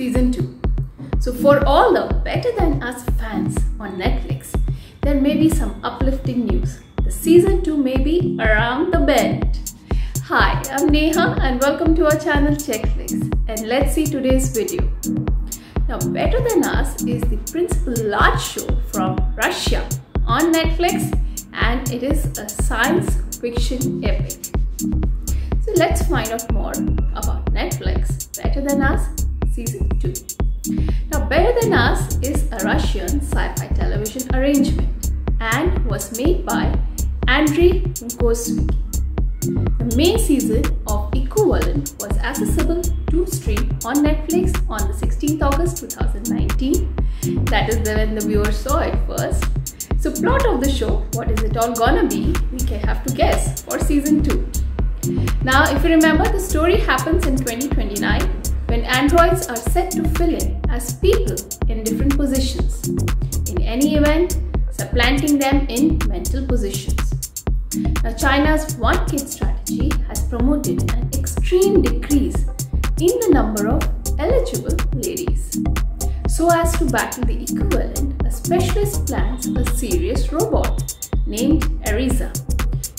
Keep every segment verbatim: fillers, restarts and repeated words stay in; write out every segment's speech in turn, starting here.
Season two. So for all the Better Than Us fans on Netflix, there may be some uplifting news. The Season two may be around the bend. Hi, I'm Neha and welcome to our channel Checkflix, and let's see today's video. Now, Better Than Us is the principal large show from Russia on Netflix, and it is a science fiction epic. So let's find out more about Netflix Better Than Us Season two. Now, Better Than Us is a Russian sci-fi television arrangement and was made by Andry Junkovsky. The main season of Equivalent was accessible to stream on Netflix on the sixteenth of August two thousand nineteen. That is when the viewers saw it first. So plot of the show, what is it all gonna be, we have to guess for Season two. Now, if you remember, the story happens in twenty twenty-nine when androids are set to fill in as people in different positions, in any event, supplanting them in mental positions. Now, China's one kid strategy has promoted an extreme decrease in the number of eligible ladies. So as to battle the equivalent, a specialist plans a serious robot named Ariza.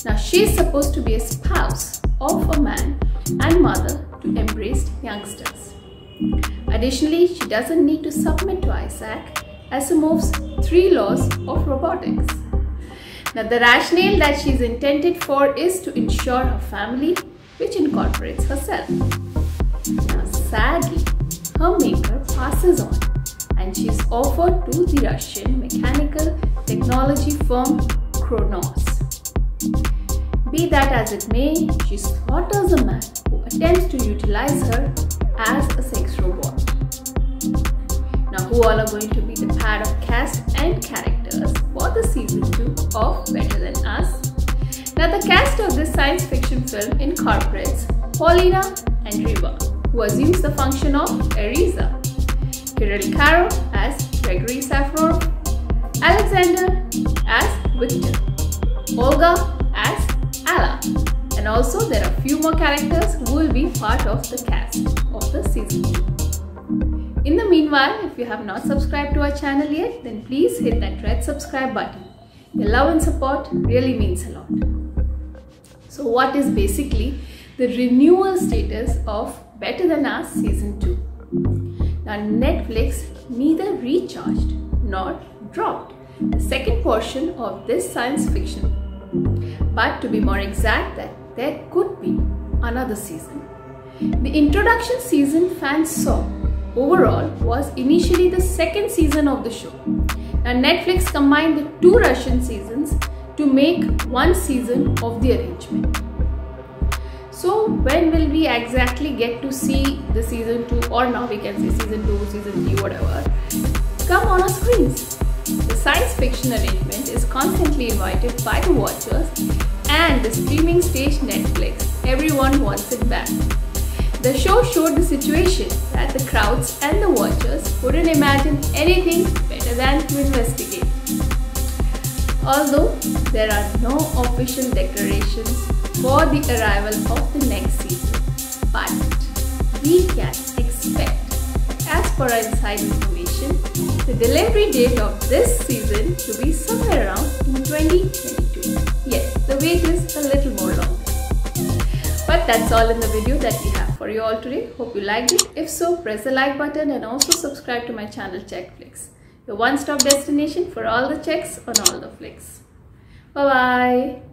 Now, she is supposed to be a spouse of a man and mother to embraced youngsters. Additionally, she doesn't need to submit to Isaac as he moves three laws of robotics. Now, the rationale that she is intended for is to ensure her family, which incorporates herself. Now, sadly, her maker passes on and she is offered to the Russian mechanical technology firm Kronos. Be that as it may, she slaughters a man who attempts to utilize her as a sex robot. Now, who all are going to be the pair of cast and characters for the Season two of Better Than Us? Now, the cast of this science fiction film incorporates Polina and Ariza, who assumes the function of Ariza, Kirill Karo as Gregory Saffron, Alexander as Victor, Olga as Alla, and also there are few more characters who will be part of the cast of the Season two. In the meanwhile, if you have not subscribed to our channel yet, then please hit that red subscribe button. Your love and support really means a lot. So what is basically the renewal status of Better Than Us Season two? Now, Netflix neither recharged nor dropped the second portion of this science fiction, but to be more exact, that there could be another season. The introduction season fans saw overall was initially the second season of the show. Now, Netflix combined the two Russian seasons to make one season of the arrangement. So when will we exactly get to see the Season two, or now we can say Season two, Season three, whatever, come on our screens? The science fiction arrangement is constantly invited by the watchers, and the streaming stage Netflix, everyone wants it back. The show showed the situation that the crowds and the watchers couldn't imagine anything better than to investigate. Although there are no official declarations for the arrival of the next season, but we can expect, as per our inside information, the delivery date of this season to be somewhere around in twenty twenty-two. Yes, the wait is a little more long. But that's all in the video that we have for you all today. Hope you liked it. If so, press the like button and also subscribe to my channel Checkflix, your one-stop destination for all the checks on all the flicks. Bye-bye.